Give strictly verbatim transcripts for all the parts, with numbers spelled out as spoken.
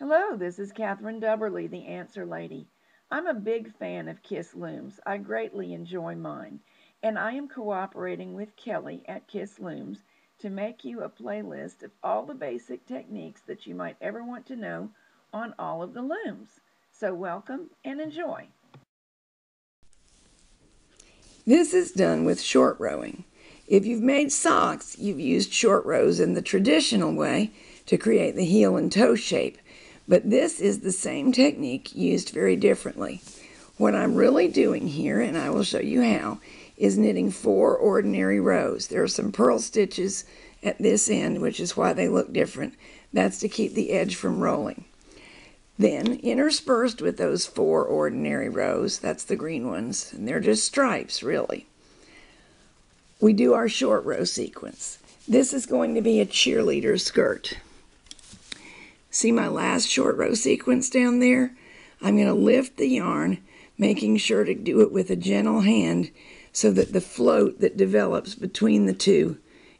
Hello, this is Kathryn Doubrley, the answer lady. I'm a big fan of Kiss Looms. I greatly enjoy mine, and I am cooperating with Kelly at Kiss Looms to make you a playlist of all the basic techniques that you might ever want to know on all of the looms. So welcome and enjoy. This is done with short rowing. If you've made socks, you've used short rows in the traditional way to create the heel and toe shape. But this is the same technique used very differently. What I'm really doing here, and I will show you how, is knitting four ordinary rows. There are some purl stitches at this end, which is why they look different. That's to keep the edge from rolling. Then, interspersed with those four ordinary rows, that's the green ones, and they're just stripes, really, we do our short row sequence. This is going to be a cheerleader skirt. See my last short row sequence down there? I'm going to lift the yarn, making sure to do it with a gentle hand so that the float that develops between the two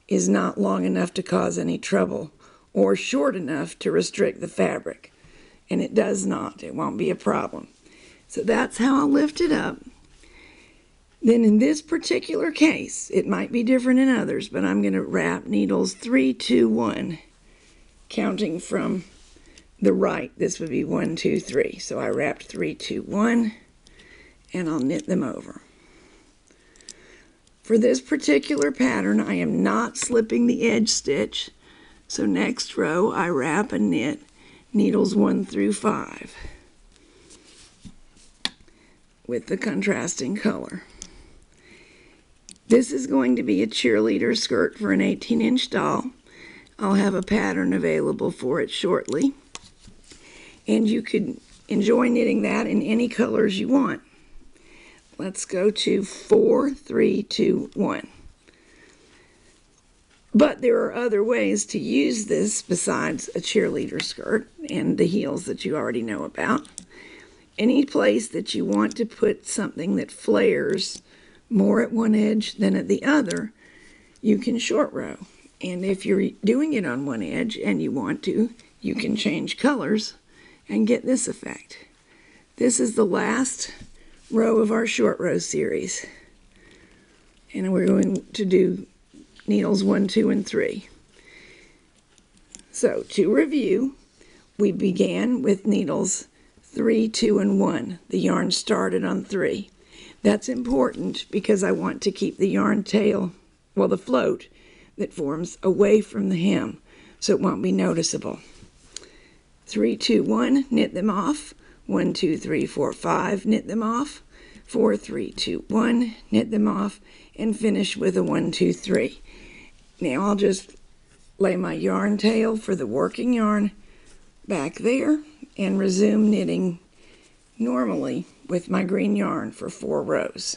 is not long enough to cause any trouble or short enough to restrict the fabric. And it does not. It won't be a problem. So that's how I lift it up. Then in this particular case, it might be different in others, but I'm going to wrap needles three, two, one, counting from the right. This would be one, two, three. So I wrapped three, two, one, and I'll knit them over. For this particular pattern, I am not slipping the edge stitch. So next row, I wrap and knit needles one through five with the contrasting color. This is going to be a cheerleader skirt for an eighteen inch doll. I'll have a pattern available for it shortly. And you could enjoy knitting that in any colors you want. Let's go to four, three, two, one. But there are other ways to use this besides a cheerleader skirt and the heels that you already know about. Any place that you want to put something that flares more at one edge than at the other, you can short row. And if you're doing it on one edge and you want to, you can change colors and get this effect. This is the last row of our short row series. And we're going to do needles one, two, and three. So to review, we began with needles three, two, and one. The yarn started on three. That's important because I want to keep the yarn tail, well, the float that forms away from the hem so it won't be noticeable. Three, two, one, knit them off. One, two, three, four, five, knit them off. Four, three, two, one, knit them off, and finish with a one, two, three. Now I'll just lay my yarn tail for the working yarn back there and resume knitting normally with my green yarn for four rows.